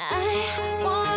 I want